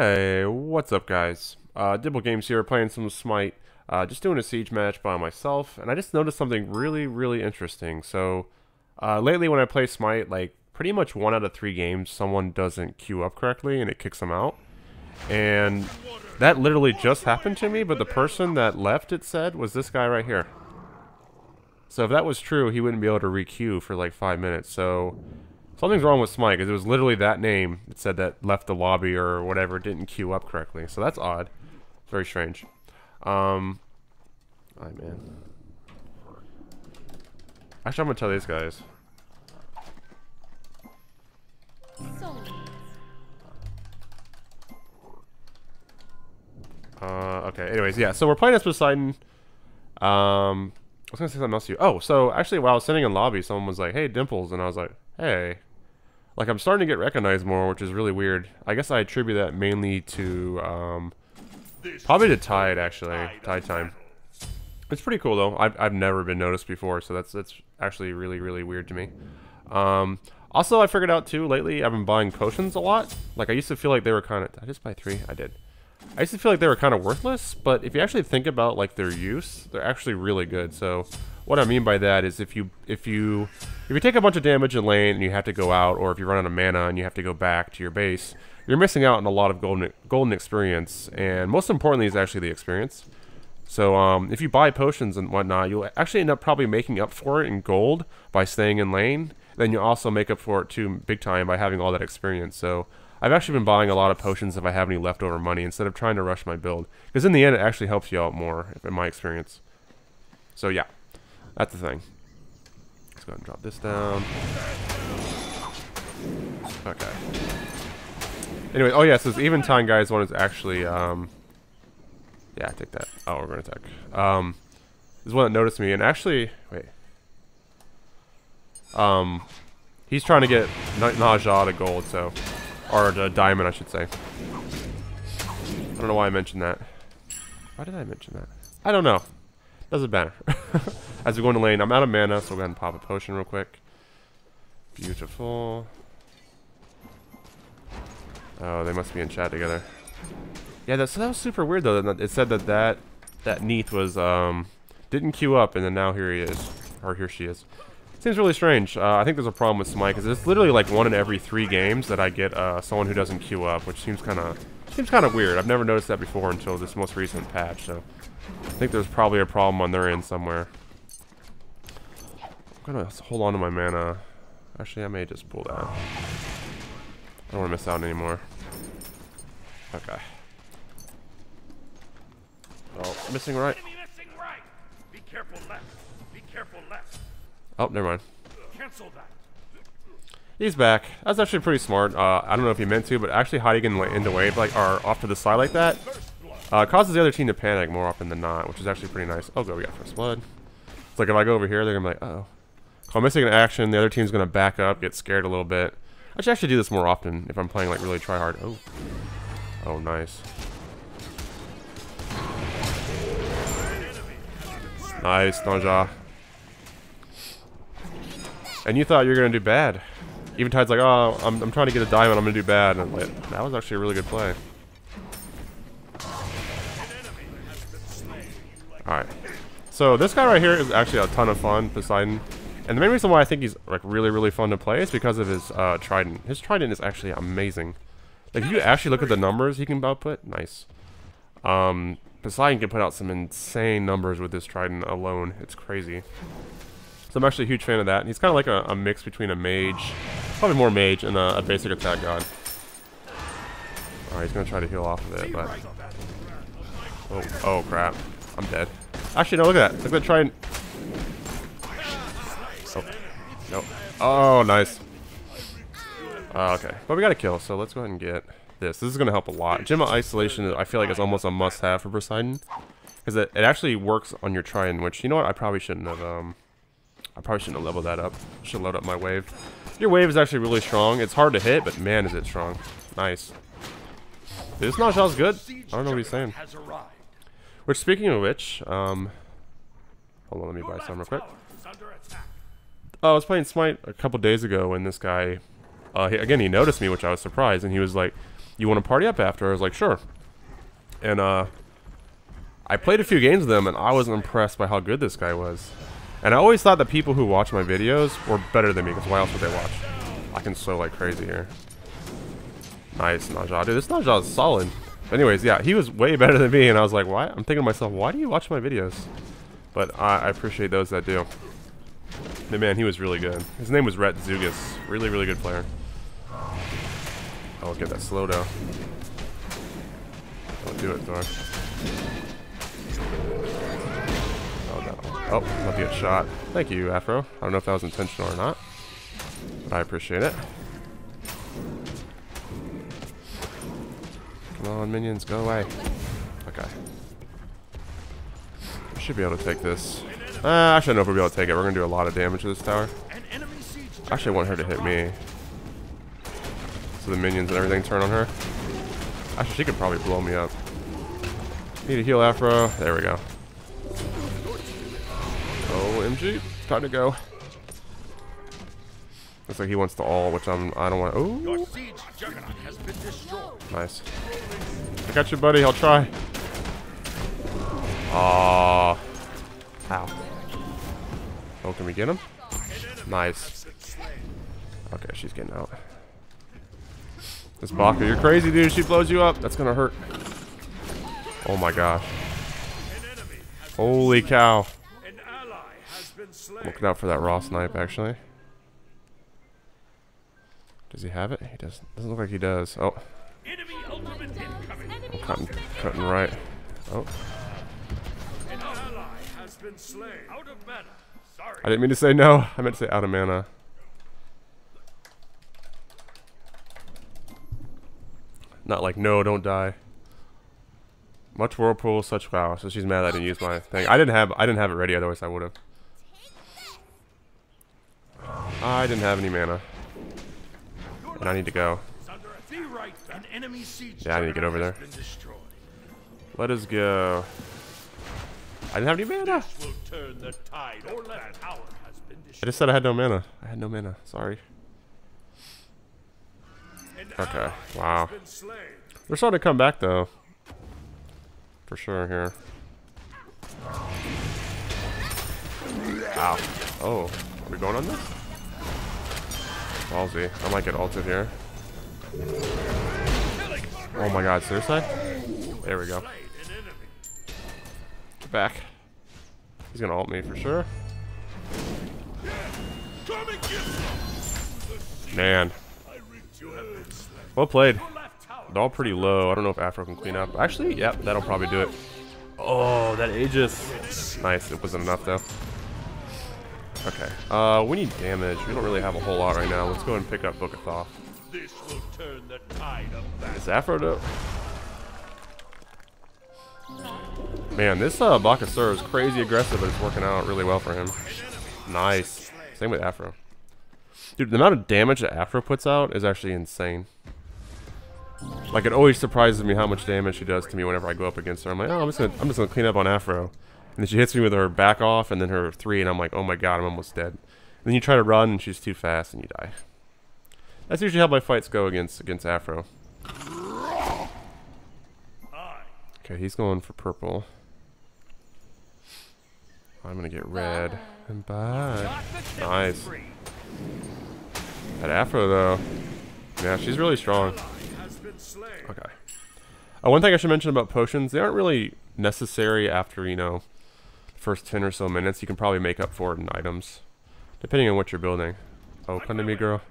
Hey, what's up guys? Dimple Gamez here, playing some Smite. Just doing a Siege match by myself, and I just noticed something really interesting. So, lately when I play Smite, like, pretty much 1 out of 3 games, someone doesn't queue up correctly and it kicks them out. And that literally just happened to me, but the person that left, it said, was this guy right here. So if that was true, he wouldn't be able to re-queue for like 5 minutes, so... something's wrong with Smite, because it was literally that name that said that left the lobby or whatever, didn't queue up correctly. So that's odd. It's very strange. Alright, man. Actually, I'm going to tell these guys. Okay, anyways, yeah. So we're playing as Poseidon. I was going to say something else to you. Oh, so actually, while I was sitting in lobby, someone was like, hey, Dimples. And I was like, hey. Like, I'm starting to get recognized more, which is really weird. I guess I attribute that mainly to, probably to Tide, actually. Tide time. It's pretty cool, though. I've never been noticed before, so that's actually really weird to me. Also, I figured out, too, lately, I've been buying potions a lot. Like, I used to feel like they were kind of... did I just buy 3? I did. I used to feel like they were kind of worthless, but if you actually think about, like, their use, they're actually really good, so... what I mean by that is if you take a bunch of damage in lane and you have to go out, or if you run out of mana and you have to go back to your base, you're missing out on a lot of golden experience, and most importantly is actually the experience. So if you buy potions and whatnot, you'll actually end up probably making up for it in gold by staying in lane. Then you also make up for it too big time by having all that experience. So I've actually been buying a lot of potions if I have any leftover money instead of trying to rush my build, because in the end it actually helps you out more in my experience. So yeah. That's the thing. Let's go ahead and drop this down. Okay. Anyway, oh yeah, so this Eventide guys one is actually, yeah, take that. Oh, we're going to attack. This one that noticed me, and actually, wait. He's trying to get Naja to gold, so, or to diamond, I should say. I don't know why I mentioned that. Why did I mention that? I don't know. Doesn't matter. As we go into lane, I'm out of mana, so we'll go ahead and pop a potion real quick. Beautiful. Oh, they must be in chat together. Yeah, so that was super weird though. It said that Neath was didn't queue up, and then now here he is, or here she is. Seems really strange. I think there's a problem with Smite because it's literally like 1 in every 3 games that I get someone who doesn't queue up, which seems kind of weird. I've never noticed that before until this most recent patch. So I think there's probably a problem on their end somewhere. I'm gonna hold on to my mana. Actually, I may just pull that. I don't want to miss out anymore. Okay. Oh, missing right. Be careful left. Be careful left. Oh, never mind. Cancel that. He's back. That's actually pretty smart. I don't know if he meant to, but actually hiding in the wave, like, or off to the side like that, causes the other team to panic more often than not, which is actually pretty nice. Oh, good, we got first blood. It's like if I go over here, they're gonna be like, uh-oh. So I'm missing an action. The other team's gonna back up, get scared a little bit. I should actually do this more often if I'm playing like really try hard. Oh, oh, nice, nice, Naja. And you thought you were going to do bad. Eventide's like, oh, I'm trying to get a diamond, I'm going to do bad. And I'm like, that was actually a really good play. Alright. So this guy right here is actually a ton of fun, Poseidon. And the main reason why I think he's like really fun to play is because of his Trident. His Trident is actually amazing. Like, if you actually look at the numbers he can output, nice. Poseidon can put out some insane numbers with this Trident alone. It's crazy. So I'm actually a huge fan of that. And he's kind of like a mix between a mage, probably more mage, and a basic attack god. Alright, he's going to try to heal off of it, but... Oh, crap. I'm dead. Actually, no, look at that. Look at that trident. Oh, nope. Oh, nice. Okay. But we got a kill, so let's go ahead and get this. This is going to help a lot. Gemma Isolation, I feel like, is almost a must-have for Poseidon. Because it actually works on your trident, which, you know what, I probably shouldn't have leveled that up. Should load up my wave. Your wave is actually really strong. It's hard to hit, but man, is it strong. Nice. This Naja's good. I don't know what he's saying. Which, speaking of which, hold on, let me buy some real quick. I was playing Smite a couple days ago when this guy, he noticed me, which I was surprised, and he was like, you want to party up after? I was like, sure. And I played a few games with him, and I was impressed by how good this guy was. And I always thought that people who watch my videos were better than me, because why else would they watch? I can slow like crazy here. Nice, Naja. Dude, this Naja is solid. Anyways, yeah, he was way better than me, and I was like, why? I'm thinking to myself, why do you watch my videos? But I appreciate those that do. But man, he was really good. His name was Rett Zugis. Really, really good player. I'll get that slow down. Don't do it, Thor. Oh, no. Oh, I'm about to get shot. Thank you, Aphro. I don't know if that was intentional or not, but I appreciate it. Come on, minions, go away. Okay. We should be able to take this. I should know if we'll be able to take it. We're going to do a lot of damage to this tower. I actually want her to hit me, so the minions and everything turn on her. Actually, she could probably blow me up. Need to heal, Aphro. There we go. OMG. Time to go. Looks like he wants to all, which I don't want to. Ooh. Your siege juggernaut has been destroyed. Nice. I got you, buddy. I'll try. Aww. Ow. Oh, can we get him? Nice. Okay, she's getting out. This Baka, you're crazy, dude. She blows you up. That's gonna hurt. Oh my gosh. Holy cow. Looking out for that raw snipe, actually. Does he have it? He doesn't. Doesn't look like he does. Oh. I'm cutting right. Oh. I didn't mean to say no. I meant to say out of mana. Not like, no, don't die. Much whirlpool, such wow. So she's mad I didn't use my thing. I didn't have it ready, otherwise I would have. I didn't have any mana. And I need to go. Yeah, I need to get over there. Let us go. I didn't have any mana. I just said I had no mana. I had no mana. Sorry. Okay. Wow. We're starting to come back though. For sure here. Ow. Oh. Are we going on this? Ballsy. I might get ulted here. Oh my god, suicide? There we go. Get back. He's gonna ult me for sure. Man. Well played. They're all pretty low. I don't know if Aphro can clean up. Actually, yep, yeah, that'll probably do it. Oh, that Aegis. Nice. It wasn't enough, though. Okay. We need damage. We don't really have a whole lot right now. Let's go ahead and pick up Book of Thoth. Is Aphro dope? Man, this Bakasura is crazy aggressive, but it's working out really well for him. Nice. Same with Aphro. Dude, the amount of damage that Aphro puts out is actually insane. Like, it always surprises me how much damage she does to me whenever I go up against her. I'm like, oh, I'm just gonna clean up on Aphro. And then she hits me with her back off and then her three, and I'm like, oh my god, I'm almost dead. And then you try to run, and she's too fast, and you die. That's usually how my fights go against Aphro. Okay, he's going for purple. I'm gonna get red. And bye. Nice. That Aphro, though. Yeah, she's really strong. Okay. One thing I should mention about potions, they aren't really necessary after, you know, the first 10 or so minutes. You can probably make up for it in items, depending on what you're building. Oh, come to me, girl.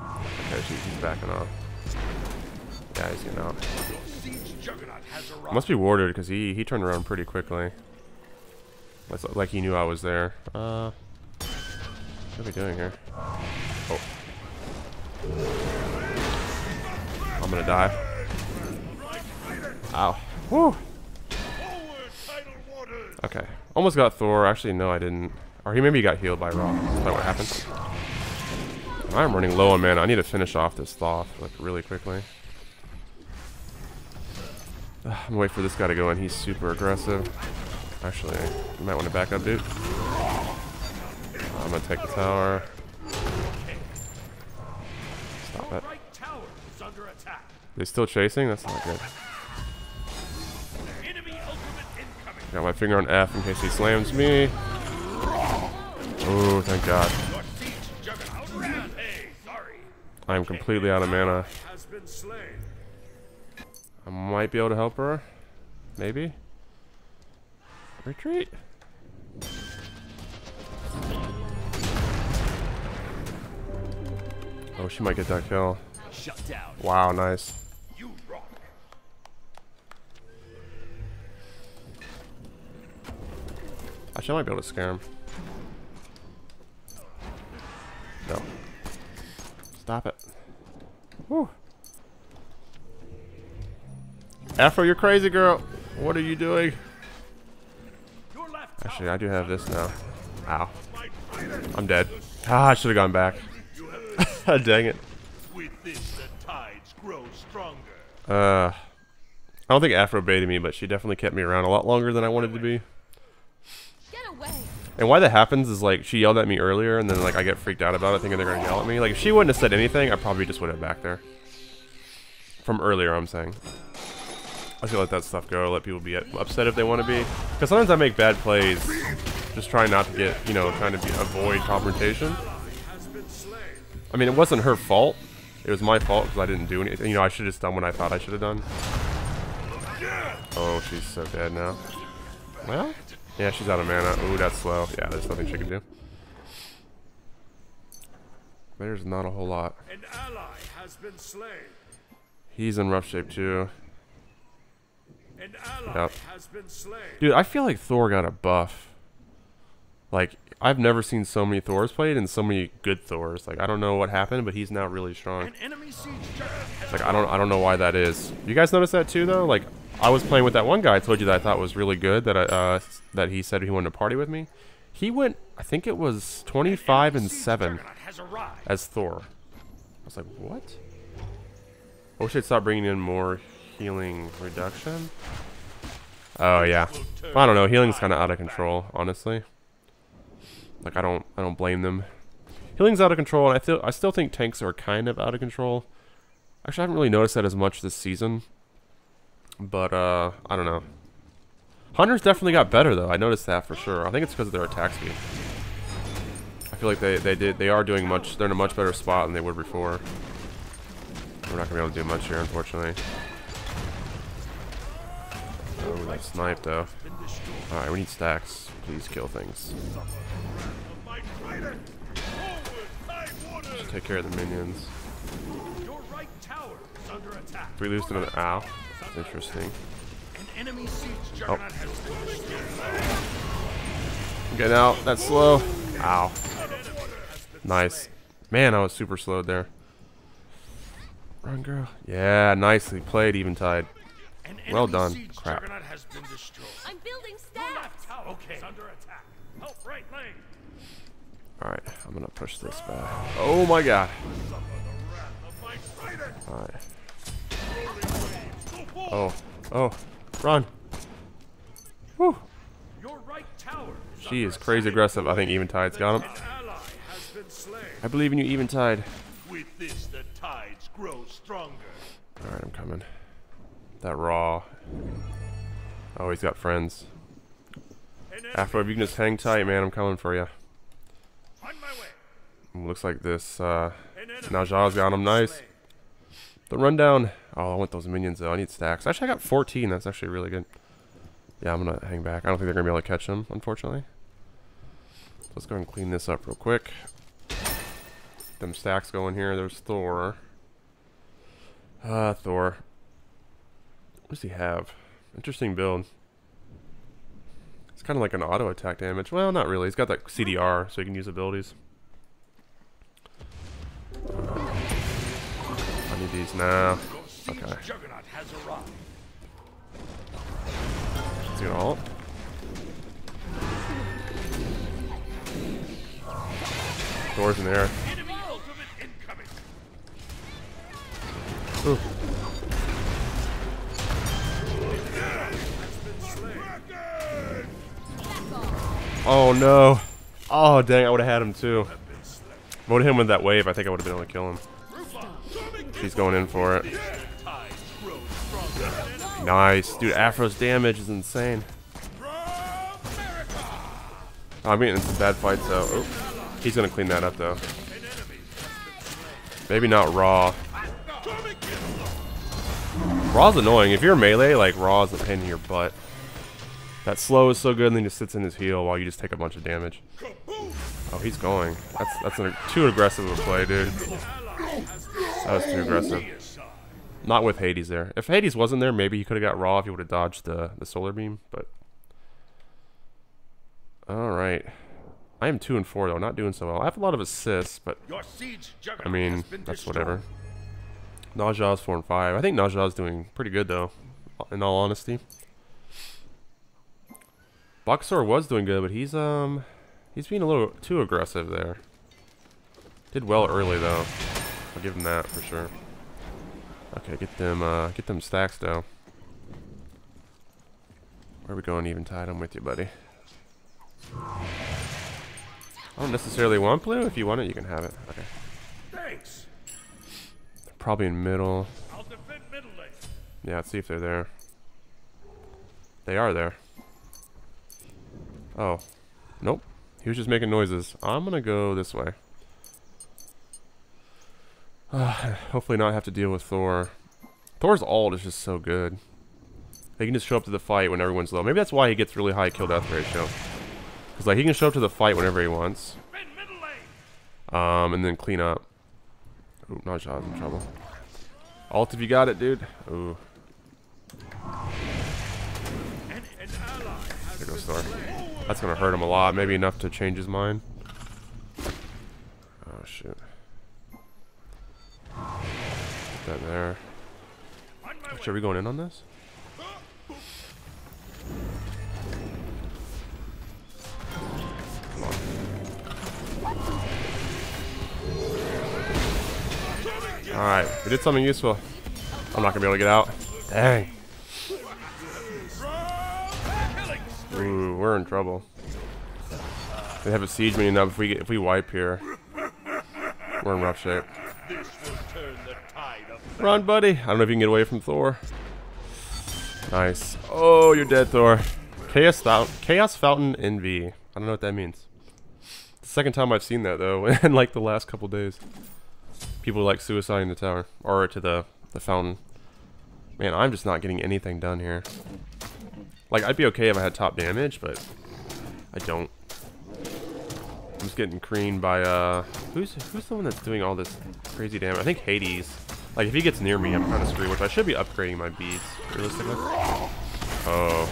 Okay, she's backing off. Yeah, he's getting out. Must be warded, because he turned around pretty quickly. Like he knew I was there. What are we doing here? Oh. I'm gonna die. Ow. Whew. Okay. Almost got Thor. Actually, no, I didn't. Or he maybe got healed by Rod. Is that what happened? I'm running low on mana. I need to finish off this Thoth like really quickly. I'm gonna wait for this guy to go in. He's super aggressive. Actually, you might want to back up, dude. I'm gonna take the tower. Stop it. under attack. They're still chasing? That's not good. Got my finger on F in case he slams me. Oh, thank God. I am completely out of mana. I might be able to help her. Maybe. Retreat. Oh, she might get that kill. Wow, nice. Actually, I might be able to scare him. No. Stop it. Whew. Aphro, you're crazy, girl. What are you doing? Actually, I do have this now. Ow. I'm dead. Ah, I should have gone back. Dang it. With this, the tides grow stronger. I don't think Aphro baited me, but she definitely kept me around a lot longer than I wanted to be. And why that happens is, like, she yelled at me earlier, and then, like, I get freaked out about it, thinking they're gonna yell at me. Like, if she wouldn't have said anything, I probably just would have back there. From earlier, I'm saying. I should let that stuff go, let people be upset if they want to be. Because sometimes I make bad plays, just trying not to get, you know, avoid confrontation. I mean, it wasn't her fault. It was my fault, because I didn't do anything. You know, I should have just done what I thought I should have done. Oh, she's so dead now. Well... yeah, she's out of mana. Ooh, that's slow. Yeah, there's nothing she can do. There's not a whole lot. An ally has been slain. He's in rough shape too. An ally has been slain. Dude, I feel like Thor got a buff. Like, I've never seen so many Thors played and so many good Thors. Like, I don't know what happened, but he's now really strong. An enemy siege. Like, I don't know why that is. You guys notice that too, though? Like, I was playing with that one guy I told you that I thought was really good, that that he said he wanted to party with me. He went, I think it was 25-7 as Thor. I was like, what? I wish they'd stop bringing in more healing reduction. Oh yeah, I don't know. Healing's kind of out of control, honestly. Like, I don't blame them. Healing's out of control, and I still think tanks are kind of out of control. Actually, I haven't really noticed that as much this season. But, I don't know. Hunters definitely got better, though. I noticed that for sure. I think it's because of their attack speed. I feel like they're in a much better spot than they were before. We're not going to be able to do much here, unfortunately. Oh, we got sniped, though. Alright, we need stacks. Please kill things. Just take care of the minions. If we lose to another... ow. That's interesting. Oh. I'm getting out. That's slow. Ow. Nice. Man, I was super slowed there. Run, girl. Yeah, nicely played, Eventide. Well done. Crap. I'm building stacks. Alright, I'm gonna push this back. Oh my God. Alright. Oh, oh, run. Whew. She is crazy aggressive. I think Eventide's got him. I believe in you, Eventide. Alright, I'm coming. That raw. Oh, he's got friends. After, if you can just hang tight, man, I'm coming for you. Looks like this. Naja's got him. Nice. The rundown. Oh, I want those minions though. I need stacks. Actually, I got 14. That's actually really good. Yeah, I'm gonna hang back. I don't think they're gonna be able to catch him, unfortunately. So let's go ahead and clean this up real quick. Get them stacks going here. There's Thor. Thor. What does he have? Interesting build. It's kind of like an auto attack damage. Well, not really. He's got that CDR, so he can use abilities. Need these now. Okay. He's gonna ult. Thor's in there. Ooh. Oh no. Oh dang, I would have had him too. If I would have hit him with that wave, I think I would have been able to kill him. She's going in for it. Nice. Dude, Aphro's damage is insane. I mean, it's a bad fight, so... Oh, he's going to clean that up, though. Maybe not Raw. Raw's annoying. If you're melee, like, Raw's a pain in your butt. That slow is so good, and then he just sits in his heel while you just take a bunch of damage. Oh, he's going. That's too aggressive of a play, dude. That was too aggressive. Not with Hades there. If Hades wasn't there, maybe he could have got Raw if he would have dodged the solar beam, but... Alright. I am 2 and 4 though, not doing so well. I have a lot of assists, but I mean, that's whatever. Naja's 4 and 5. I think Naja's doing pretty good though, in all honesty. Bakasura was doing good, but he's being a little too aggressive there. Did well early though. I'll give him that for sure. Okay, get them stacks though. Where are we going, Eventide? I'm with you, buddy. I don't necessarily want blue. If you want it, you can have it. Okay. Thanks. Probably in middle. I'll defend middle lane. Yeah, let's see if they're there. They are there. Oh. Nope. He was just making noises. I'm gonna go this way. Hopefully not have to deal with Thor. Thor's ult is just so good. They can just show up to the fight when everyone's low. Maybe that's why he gets really high kill death ratio. Because like he can show up to the fight whenever he wants, and then clean up. Ooh, Naja's in trouble. Alt if you got it, dude. Ooh. There goes Thor. That's gonna hurt him a lot. Maybe enough to change his mind. Oh shoot. Put that there. Actually, are we going in on this? Alright, we did something useful. I'm not going to be able to get out. Dang. Ooh, we're in trouble. They have a siege meeting up. If we wipe here, we're in rough shape. Run, buddy. I don't know if you can get away from Thor. Nice. Oh, you're dead, Thor. Chaos Fountain NV. I don't know what that means. It's the second time I've seen that, though, in like the last couple days. People like suiciding the tower or to the fountain. Man, I'm just not getting anything done here. Like, I'd be okay if I had top damage, but I don't. I'm just getting creamed by who's the one that's doing all this crazy damage? I think Hades. Like, if he gets near me, I'm kind of screwed, which I should be upgrading my beads realistically. Oh,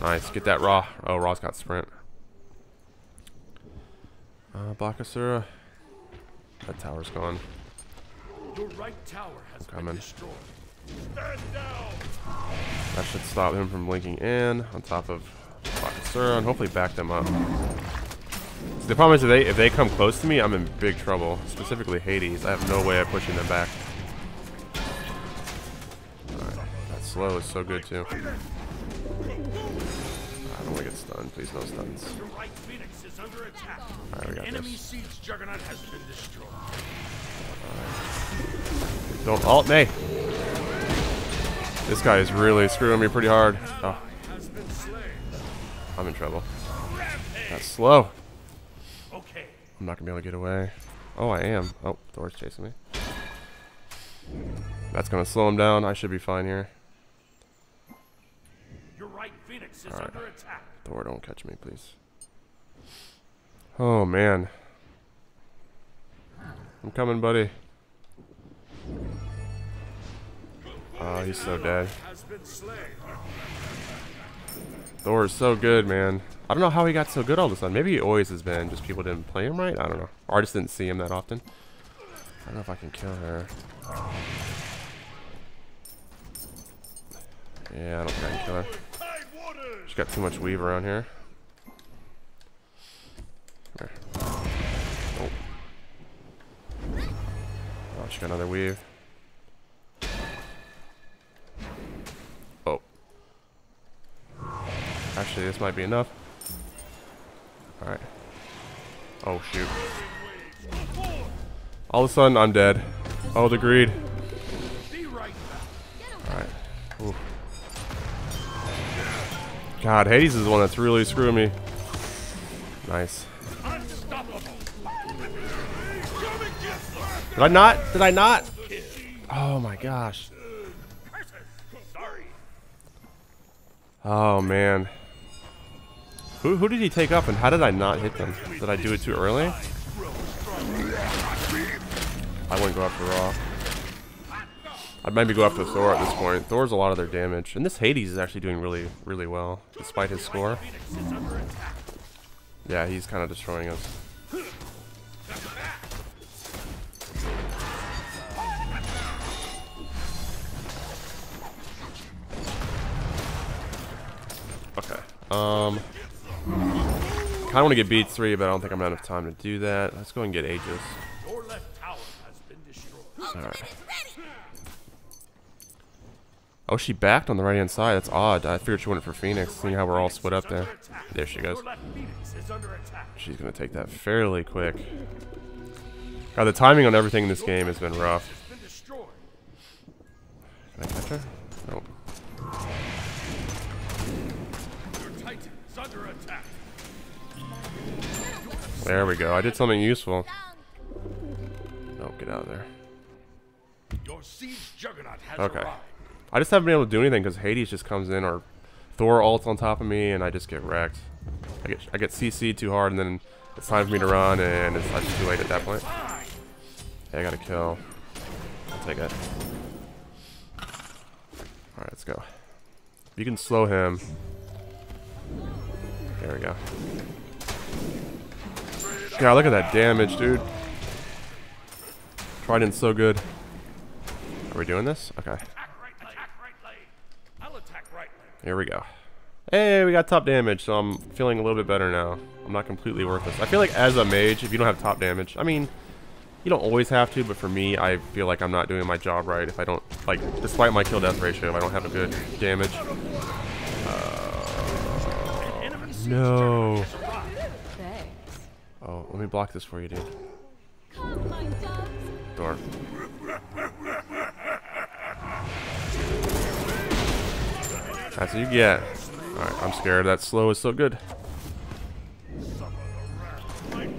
nice, get that Raw. Oh, Raw's got sprint. Bakasura. That tower's gone. Your right tower has been destroyed. Stand down. That should stop him from linking in on top of Bakasura and hopefully back them up. So the problem is if they come close to me, I'm in big trouble. Specifically Hades. I have no way of pushing them back. Alright, that slow is so good too. I don't want to get stunned. Please no stuns. Under attack. Right, we got enemy this. Siege Juggernaut has been destroyed. Right. Don't alt me. This guy is really screwing me pretty hard. Oh. I'm in trouble. That's slow. Okay. I'm not gonna be able to get away. Oh, I am. Oh, Thor's chasing me. That's gonna slow him down. I should be fine here. Your right Phoenix is under attack. Thor, don't catch me, please. Oh man. I'm coming, buddy. Oh, he's so dead. Thor is so good, man. I don't know how he got so good all of a sudden. Maybe he always has been, just people didn't play him right. I don't know. Or I just didn't see him that often. I don't know if I can kill her. Yeah, I don't think I can kill her. She's got too much weave around here. Oh. Oh, she got another weave. Oh. Actually, this might be enough. Alright. Oh, shoot. All of a sudden, I'm dead. Oh, the greed. Alright. God, Hades is the one that's really screwing me. Nice. Did I not? Did I not? Oh my gosh. Oh man. Who did he take up and how did I not hit them? Did I do it too early? I wouldn't go after Raw. I'd maybe go after Thor at this point. Thor's a lot of their damage. And this Hades is actually doing really, really well, despite his score. Yeah, he's kind of destroying us. Okay. I kind of want to get beat 3, but I don't think I'm gonna have time to do that. Let's go and get Aegis. Alright. Oh, she backed on the right hand side. That's odd. I figured she went for Phoenix, seeing how we're all split up there. There she goes. She's gonna take that fairly quick. God, the timing on everything in this game has been rough. Can I catch her? Nope. There we go. I did something useful. Oh, get out of there. Okay. I just haven't been able to do anything because Hades just comes in, or Thor ults on top of me, and I just get wrecked. I get CC'd too hard, and then it's time for me to run, and it's like too late at that point. Hey, I got a kill. I'll take it. Alright, let's go. You can slow him. There we go. God, look at that damage, dude. Trident's so good. Are we doing this? Okay. Here we go. Hey, we got top damage, so I'm feeling a little bit better now. I'm not completely worthless. I feel like as a mage, if you don't have top damage, I mean, you don't always have to, but for me, I feel like I'm not doing my job right if I don't, like, despite my kill-death ratio, if I don't have a good damage. No. Oh, let me block this for you, dude. Thor. That's what you get. Alright, I'm scared. That slow is so good. Okay.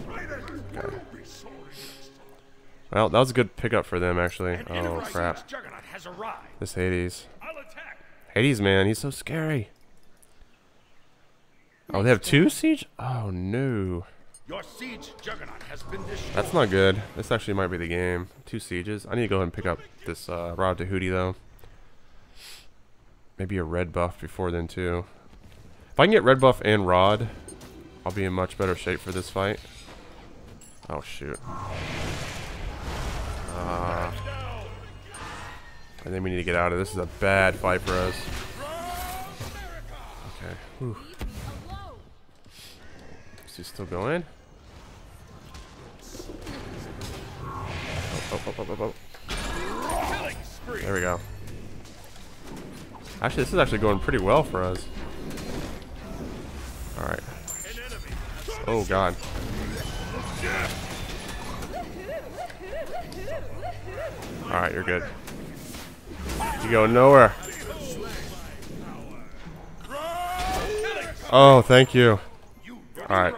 Well, that was a good pickup for them, actually. Oh, crap. This Hades. Hades, man, he's so scary. Oh, they have 2 Siege? Oh, no. Your siege juggernaut has been destroyed. That's not good. This actually might be the game. 2 sieges. I need to go ahead and pick up this Rod DeHoodie though. Maybe a red buff before then too. If I can get red buff and Rod, I'll be in much better shape for this fight. Oh shoot. I think we need to get out of this. This is a bad fight for us. Okay. Whew. Is he still going? Oh. There we go. Actually, this is actually going pretty well for us. Alright. Oh, God. Alright, you're good. You go nowhere. Oh, thank you. Alright.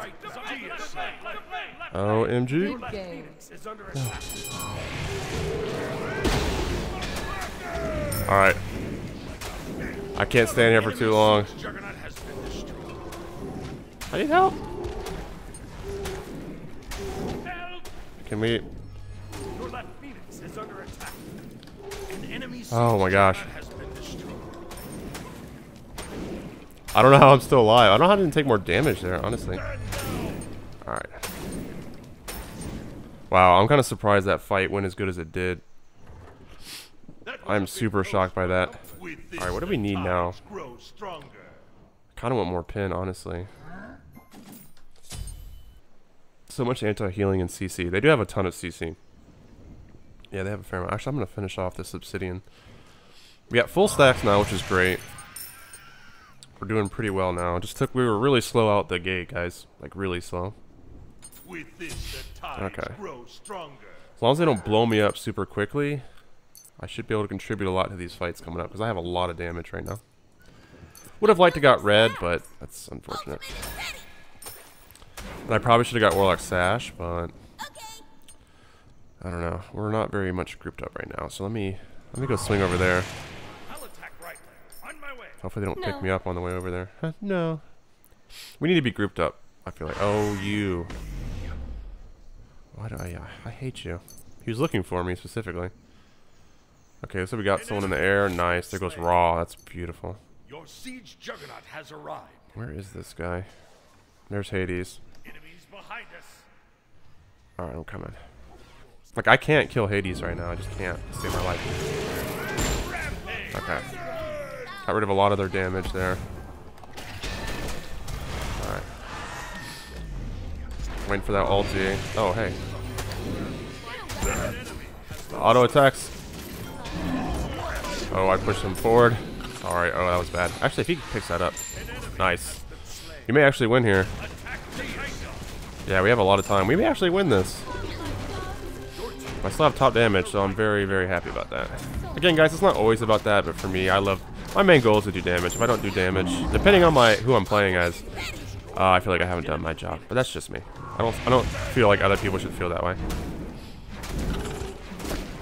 OMG. Oh. Alright. I can't stand here for too long. I need help. Can we? Oh my gosh. I don't know how I'm still alive. I don't know how I didn't take more damage there, honestly. Alright. Wow, I'm kind of surprised that fight went as good as it did. I'm super shocked by that. Alright, what do we need now? I kind of want more pin, honestly. So much anti-healing and CC. They do have a ton of CC. Yeah, they have a fair amount. Actually, I'm going to finish off this Obsidian. We got full stacks now, which is great. We're doing pretty well now. Just took, we were really slow out the gate, guys. Like, really slow. Okay. As long as they don't blow me up super quickly, I should be able to contribute a lot to these fights coming up, because I have a lot of damage right now. Would have liked to got Red, but that's unfortunate. And I probably should have got Warlock Sash, but I don't know. We're not very much grouped up right now, so let me go swing over there. Hopefully they don't pick me up on the way over there. Huh, no. We need to be grouped up, I feel like. Oh, you. Why do I hate you. He was looking for me, specifically. Okay, so we got someone in the air. Nice. There goes Raw. That's beautiful. Your siege juggernaut has arrived. Where is this guy? There's Hades. Enemies behind us. Alright, I'm coming. Like, I can't kill Hades right now. I just can't save my life. Okay. Got rid of a lot of their damage there. Alright. Waiting for that ulti. Oh, hey. Auto attacks. Oh, I pushed him forward. Alright, oh, that was bad. Actually, if he picks that up. Nice. You may actually win here. Yeah, we have a lot of time. We may actually win this. I still have top damage, so I'm very, very happy about that. Again, guys, it's not always about that, but for me, I love... My main goal is to do damage. If I don't do damage, depending on who I'm playing as, I feel like I haven't done my job. But that's just me. I don't feel like other people should feel that way.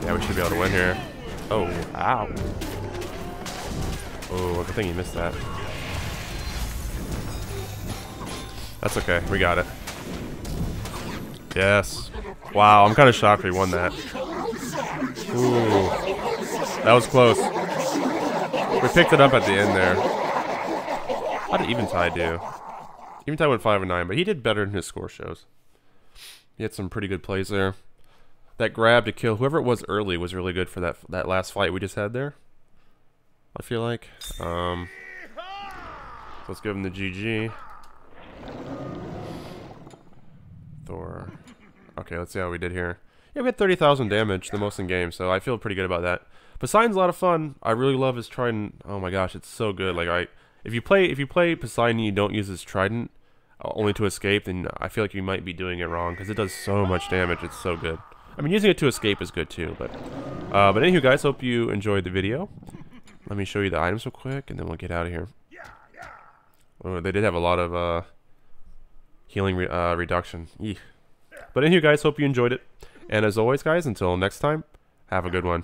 Yeah, we should be able to win here. Oh, ow. Oh, good thing you missed that. That's okay. We got it. Yes. Wow, I'm kind of shocked we won that. Ooh. That was close. We picked it up at the end there. How did Eventide do? Eventide went 5 and 9, but he did better than his score shows. He had some pretty good plays there. That grab to kill whoever it was early was really good for that last fight we just had there, I feel like. Let's give him the GG. Thor. Okay, let's see how we did here. Yeah, we had 30,000 damage, the most in game, so I feel pretty good about that. Poseidon's a lot of fun. I really love his trident. Oh my gosh, it's so good. Like, if you play Poseidon and you don't use his trident only to escape, then I feel like you might be doing it wrong, because it does so much damage. It's so good. I mean, using it to escape is good too, but anywho, guys, hope you enjoyed the video. Let me show you the items real quick, and then we'll get out of here. Oh, they did have a lot of healing reduction. Eek. But anywho, guys, hope you enjoyed it. And as always, guys, until next time, have a good one.